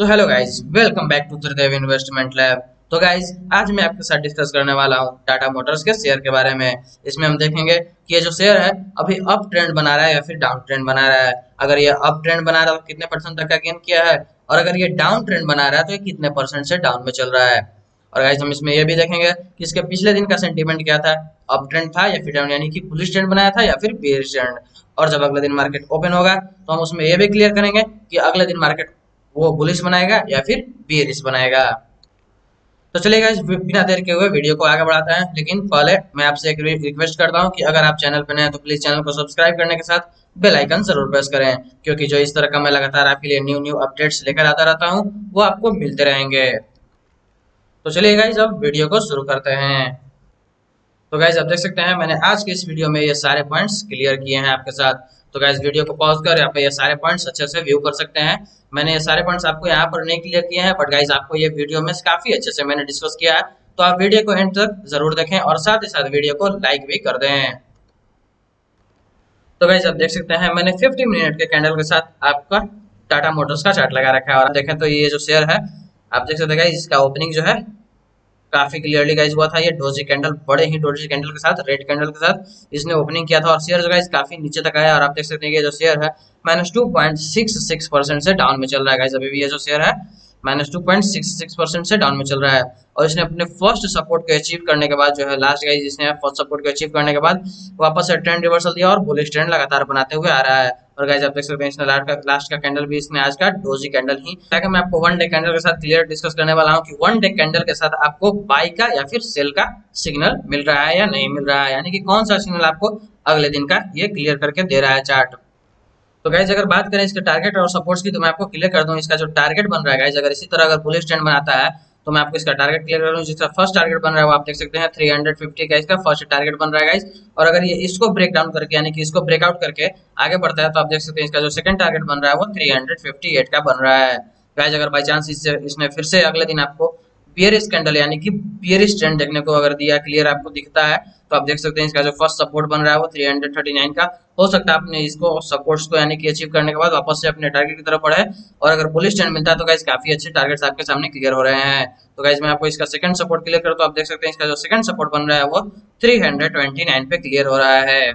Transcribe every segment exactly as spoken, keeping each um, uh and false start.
तो hello guys, welcome back to Tridev investment lab. तो guys, आज मैं आपके साथ डिस्कस करने वाला हूं टाटा मोटर्स के शेयर के बारे में। इसमें हम देखेंगे कि ये जो शेयर है अभी अप ट्रेंड बना रहा है या फिर डाउन ट्रेंड बना रहा है। अगर ये अप ट्रेंड बना रहा है तो कितने परसेंट तक का गेन किया है, और अगर ये डाउन ट्रेंड बना रहा है तो ये कितने परसेंट से डाउन में चल रहा है। और गाइस, हम इसमें यह भी देखेंगे कि इसके पिछले दिन का सेंटिमेंट क्या था, अप ट्रेंड था या फिर डाउन, यानी कि बुलिश ट्रेंड बनाया था या फिर बेयरिश ट्रेंड। और जब अगले दिन मार्केट ओपन होगा तो हम उसमें यह भी क्लियर करेंगे कि अगले दिन मार्केट वो बुलिश बनाएगा या फिर बेयरिश बनाएगा। तो चलिए गाइस, बिना देर के हुए वीडियो को आगे बढ़ाते हैं। लेकिन पहले मैं आपसे एक रिक्वेस्ट करता हूं कि अगर आप चैनल पर नए हैं तो प्लीज चैनल को सब्सक्राइब करने के साथ बेल आइकन जरूर प्रेस करें, क्योंकि जो इस तरह का मैं लगातार आपके लिए न्यू न्यू अपडेट्स लेकर आता रहता हूं वो आपको मिलते रहेंगे। तो चलिए गाइस, अब वीडियो को शुरू करते हैं। तो गाइस, आप देख सकते हैं मैंने आज के इस वीडियो में ये सारे पॉइंट्स क्लियर किए हैं आपके साथ। तो गाइस, वीडियो को पॉज कर यहाँ पे ये सारे पॉइंट्स अच्छे से व्यू कर सकते हैं। मैंने ये सारे पॉइंट्स आपको यहाँ पर नहीं क्लियर किए हैं, बट गाइस आपको ये वीडियो में काफी अच्छे से मैंने डिस्कस किया है, तो आप वीडियो को एंड तक जरूर देखें और साथ ही साथ वीडियो को लाइक भी कर दें। तो गाइस, आप देख सकते हैं मैंने फिफ्टी मिनट के कैंडल के साथ आपका टाटा मोटर्स का चार्ट लगा रखा है। और आप देखें तो ये जो शेयर है आप देख सकते हैं गाइस, इसका ओपनिंग जो है काफी क्लियरली गाइस हुआ था। ये डोजी कैंडल, बड़े ही डोजी कैंडल के साथ, रेड कैंडल के साथ इसने ओपनिंग किया था और शेयर जो गाइस काफी नीचे तक आया। और आप देख सकते हैं कि जो शेयर है minus two point six six percent से डाउन में चल रहा है। गाइस अभी भी ये जो शेयर है minus two point six six percent से डाउन में चल रहा है। और इसने अपने फर्स्ट सपोर्ट को अचीव करने के बाद जो है लास्ट गाइस इसने फर्स्ट सपोर्ट को अचीव करने के बाद वापस से ट्रेंड रिवर्सल दिया और बुलिश ट्रेंड लगातार बनाते हुए आ रहा है। और गाइस आप देख सकते हैं इसने लास्ट का लास्ट का कैंडल भी इसने आज का डोजी कैंडल ही। ताकि मैं आपको वन डे कैंडल के साथ क्लियर डिस्कस करने वाला हूं कि वन डे कैंडल के साथ आपको बाय का या फिर सेल का सिग्नल मिल रहा है या नहीं मिल रहा है, यानी कि कौन सा सिग्नल आपको अगले दिन का ये क्लियर करके दे रहा है चार्ट। तो गाइस, अगर बात करें इसके टारगेट और सपोर्ट्स की तो मैं आपको क्लियर कर दूं इसका जो टारगेट बन रहा है। गाइस अगर इसी तरह अगर बुलिश ट्रेंड बनाता है तो मैं आपको इसका टारगेट क्लियर कर दूं, जिसका फर्स्ट टारगेट बन रहा है वो आप देख सकते हैं तीन सौ पचास का इसका फर्स्ट टारगेट बन रहा है गाइस। और अगर ये इसको ब्रेक डाउन करके, यानी कि इसको ब्रेकआउट करके आगे बढ़ता है तो आप देख सकते हैं इसका जो सेकंड टारगेट बन रहा है वो तीन सौ अट्ठावन का बन रहा है। गाइस अगर बाय चांस इससे इसने फिर से अगले दिन आपको बेयरिश कैंडल, यानी कि बेयरिश ट्रेंड देखने को अगर दिया, क्लियर आपको दिखता है, तो आप देख सकते हैं इसका जो फर्स्ट सपोर्ट बन रहा है वो तीन सौ उनतालीस का। हो सकता है आपने इसको सपोर्ट्स को यानी कि अचीव करने के बाद वापस से अपने टारगेट की तरफ बढ़े, और अगर बुलिश ट्रेंड मिलता है तो गाइस काफी अच्छे टारगेट्स आपके सामने क्लियर हो रहे हैं। तो गाइस, मैं आपको इसका सेकंड सपोर्ट क्लियर करता हूं। तो आप देख सकते हैं इसका जो सेकंड सपोर्ट बन रहा है वो तीन सौ उनतीस पे क्लियर हो रहा है।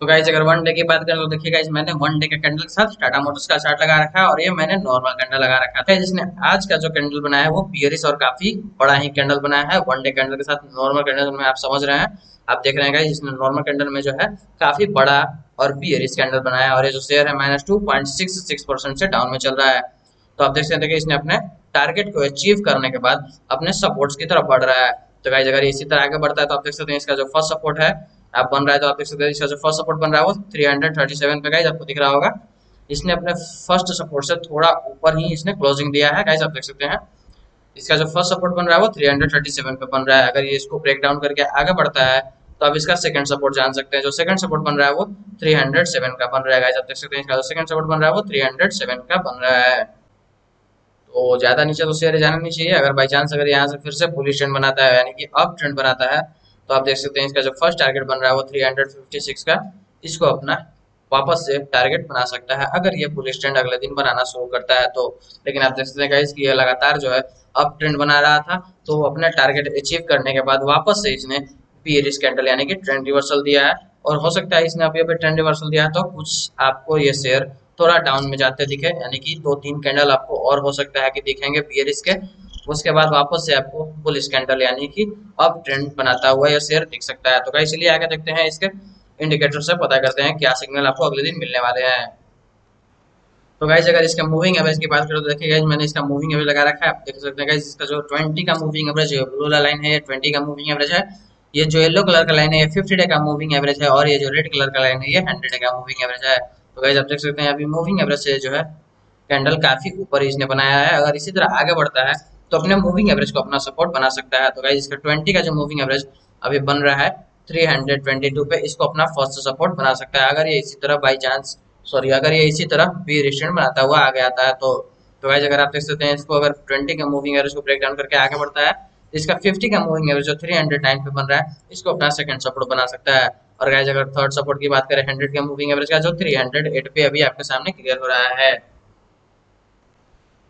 तो गाइस, अगर वन डे की बात करें तो देखिए गाइस मैंने वन डे के कैंडल के साथ टाटा मोटर्स का चार्ट लगा रखा है और ये मैंने नॉर्मल कैंडल लगा रखा था, जिसने आज का जो कैंडल बनाया है वो बेयरिश और काफी बड़ा ही कैंडल बनाया है। वन डे कैंडल के साथ नॉर्मल कैंडल में आप समझ रहे हैं, आप देख रहे हैं गाइस इसने नॉर्मल कैंडल में जो है काफी बड़ा और बेयरिश कैंडल बनाया है। और ये जो शेयर है minus two point six six percent से डाउन में चल रहा है। तो आप देख सकते हैं कि इसने अपने टारगेट को अचीव करने के बाद अपने सपोर्ट्स की तरफ बढ़ रहा है। तो गाइस अगर इसी तरह आगे बढ़ता है तो आप देख सकते हैं इसका जो फर्स्ट सपोर्ट है आप बन रहा है, तो आप देख सकते हैं इसका जो फर्स्ट सपोर्ट बन रहा है वो तीन सौ सैंतीस पे गाइस आपको दिख रहा होगा। इसने अपने फर्स्ट सपोर्ट से थोड़ा ऊपर ही इसने क्लोजिंग दिया है। गाइस आप देख सकते हैं इसका जो फर्स्ट सपोर्ट बन रहा है वो तीन सौ सैंतीस पे बन रहा है। अगर ये इसको ब्रेक डाउन करके आगे बढ़ता है तो आप इसका सेकंड सपोर्ट जान सकते हैं। जो सेकंड सपोर्ट बन रहा है वो तीन सौ सात का बन रहा है। गाइस आप देख सकते हैं इसका जो सेकंड सपोर्ट बन रहा है वो तीन सौ सात का बन रहा है। तो ज्यादा नीचे तो शेयर जाना नहीं चाहिए। अगर बाय चांस अगर यहाँ से फिर से बुलिश ट्रेंड बनाता है, यानी कि अप ट्रेंड बनाता है, तो आप देख सकते हैं इसका जो फर्स्ट टारगेट बन रहा है वो तीन सौ छप्पन का, इसको अपना वापस से टारगेट बना सकता है अगर ये बुलिश ट्रेंड अगले दिन बनाना शुरू करता है तो। लेकिन आप देख सकते हैं गाइस कि ये लगातार जो है अप ट्रेंड बना रहा था, तो अपने टारगेट अचीव करने के बाद वापस से इसने बेयरिश कैंडल यानी कि ट्रेंड रिवर्सल दिया है। और हो सकता है इसने अभी अभी ट्रेंड रिवर्सल दिया है तो कुछ आपको ये शेयर थोड़ा डाउन में जाते दिखे, यानी कि दो तीन कैंडल आपको और हो सकता है कि दिखेंगे बेयरिश के, उसके बाद वापस से आपको बुलिश कैंडल यानी कि अप ट्रेंड बनाता हुआ यह शेयर दिख सकता है। तो गाइस चलिए आगे देखते हैं इसके इंडिकेटर से पता करते हैं क्या सिग्नल आपको अगले दिन मिलने वाले हैं। तो गाइस अगर इसका मूविंग एवरेज की बात करें तो देखिए गाइस मैंने इसका मूविंग एवरेज लगा रखा है। आप देख सकते हैं गाइस इसका जो बीस का मूविंग एवरेज है, ब्लू लाइन है, ये बीस का मूविंग एवरेज है। ये जो येलो कलर का लाइन है ये पचास डे का मूविंग एवरेज है, और ये जो रेड कलर का लाइन है ये सौ डे का मूविंग एवरेज है। तो गाइस आप देख सकते हैं अभी मूविंग एवरेज से जो है कैंडल काफी ऊपर इसने बनाया है। अगर इसी तरह आगे बढ़ता है तो अपने मूविंग एवरेज को अपना सपोर्ट बना सकता है। तो गाइस इसका बीस का जो मूविंग एवरेज अभी बन रहा है तीन सौ बाईस पे, इसको अपना फर्स्ट सपोर्ट बना सकता है अगर ये इसी तरह बाय चांस सॉरी अगर ये इसी तरह बेयरिश ट्रेंड बनाता हुआ आगे आता है तो। तो गाइस अगर आप देख सकते हैं इसको अगर बीस का मूविंग एवरेज को ब्रेक डाउन करके आगे बढ़ता है, इसका पचास का मूविंग एवरेज जो तीन सौ नौ पे बन रहा है इसको अपना सेकंड सपोर्ट बना सकता है। और गाइस अगर थर्ड सपोर्ट की बात करें सौ का मूविंग एवरेज का जो तीन सौ आठ पे अभी आपके सामने क्लियर हो रहा है।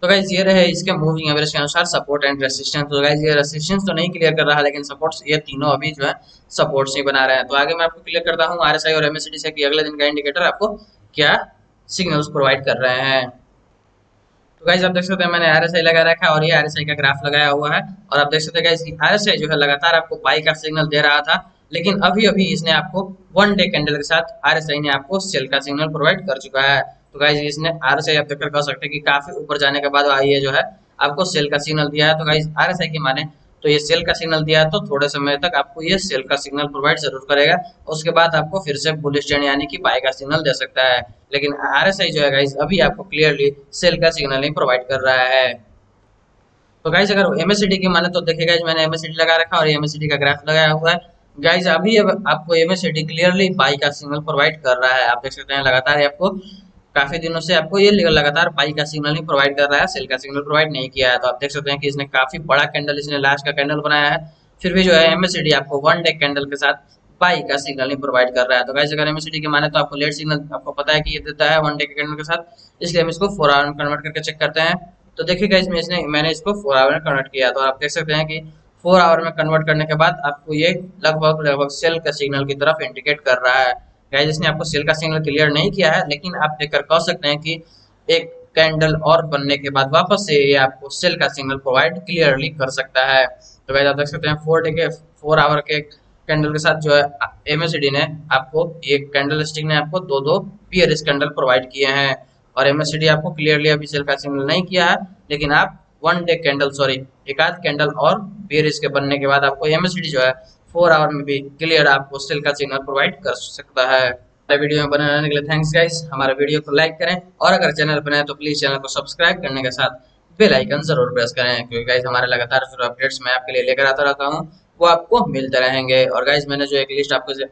तो गाइस ये रहे इसके मूविंग एवरेज के अनुसार सपोर्ट एंड रेसिस्टेंस। तो गाइस ये रेसिस्टेंस तो नहीं क्लियर कर रहा है, लेकिन सपोर्ट्स ये तीनों अभी जो है सपोर्ट्स ही बना रहे हैं। तो आगे मैं आपको क्लियर करता हूँ आरएसआई और एमएसडी से कि अगले दिन का इंडिकेटर आपको क्या सिग्नल्स प्रोवाइड कर रहे हैं। तो गाइस आप देख सकते हैं मैंने आरएसआई लगा रखा है और ये आरएसआई का ग्राफ लगाया हुआ है, और आप देख सकते हैं गाइस आरएसआई जो है लगातार आपको बाई का सिग्नल दे रहा था, लेकिन अभी अभी इसने आपको वन डे कैंडल के साथ आरएसआई ने आपको सेल का सिग्नल प्रोवाइड कर चुका है। तो गाइस इसने आरएसआई आप देखकर कह सकते हैं कि काफी ऊपर जाने के बाद आई है जो है आपको सेल का सिग्नल दिया है। तो गाइस आरएसआई की माने तो ये सेल का सिग्नल दिया है, तो थोड़े समय तक आपको ये सेल का सिग्नल प्रोवाइड जरूर करेगा, उसके बाद आपको फिर से बुलिश ट्रेंड यानी कि बाय का सिग्नल दे सकता है। लेकिन आरएसआई जो है गाइस अभी आपको क्लियरली सेल का सिग्नल ही प्रोवाइड कर रहा है। तो गाइस अगर एमएसडी की माने तो देखिए गाइस मैंने एमएसडी लगा रखा और एमएसडी का ग्राफ लगाया हुआ है। गाइस अभी अब आपको एमएसडी क्लियरली बाय का सिग्नल प्रोवाइड कर रहा है। आप देख सकते हैं लगातार आपको काफी दिनों से आपको ये लगातार बाई का सिग्नल ही प्रोवाइड कर रहा है, सेल का सिग्नल प्रोवाइड नहीं किया है। तो आप देख सकते हैं कि इसने काफी बड़ा कैंडल इसने लास्ट का कैंडल बनाया है, फिर भी जो है एमएसडी आपको वन डे कैंडल के साथ बाई का सिग्नल ही प्रोवाइड कर रहा है। तो गाइस अगर एमएसडी के माने तो आपको लेट सिग्नल आपको पता है कि ये देता है वन डे के कैंडल के साथ, इसलिए हम इसको फोर आवर में कन्वर्ट करके चेक करते हैं। तो देखिए गाइस इसने मैंने इसको फोर आवर में कन्वर्ट किया, तो आप देख सकते हैं कि फोर आवर में कन्वर्ट करने के बाद आपको ये लगभग लगभग सेल का सिग्नल की तरफ इंडिकेट कर रहा है। गाइस इसने आपको सेल का सिग्नल क्लियर नहीं किया है, लेकिन आप देखकर कह सकते हैं कि एक कैंडल और बनने के बाद वापस से ये आपको सेल का सिग्नल प्रोवाइड क्लियरली कर सकता है। तो गाइस आप देख सकते हैं फोर डे के फोर आवर के कैंडल के साथ जो है एमएसडी ने आपको ये कैंडल स्टिक ने आपको दो दो बीयरिश कैंडल प्रोवाइड किए हैं, और एमएसडी आपको क्लियरली अभी सेल का सिग्नल नहीं किया है, लेकिन आप वन डे कैंडल सॉरी एक आध कैंडल और बीयरिश के बनने के बाद आपको एमएसडी जो है फोर आवर में भी क्लियर आपको सेल का सिग्नल प्रोवाइड कर सकता है। हमारे वीडियो में बने रहने के लिए थैंक्स गाइस। हमारे वीडियो को लाइक करें, और अगर चैनल पर नए हैं तो प्लीज चैनल को सब्सक्राइब करने के साथ बेल आइकन जरूर प्रेस करें, क्योंकि गाइस हमारे लगातार जो अपडेट्स मैं आपके लिए लेकर आता रहता हूँ वो आपको मिलते रहेंगे। और गाइस मैंने जो एक लिस्ट आपको से...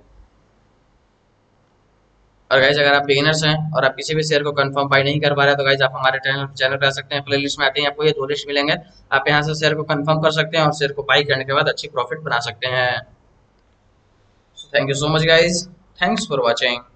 और गाइस अगर आप बिगिनर्स हैं और आप किसी भी शेयर को कंफर्म बाय नहीं कर पा रहे तो गाइस आप हमारे चैनल चैनल पर आ सकते हैं, प्ले लिस्ट में आते हैं आपको ये दो लिस्ट मिलेंगे। आप यहाँ से शेयर को कंफर्म कर सकते हैं और शेयर को बाय करने के बाद अच्छी प्रॉफिट बना सकते हैं। Thank you so much guys, thanks for watching.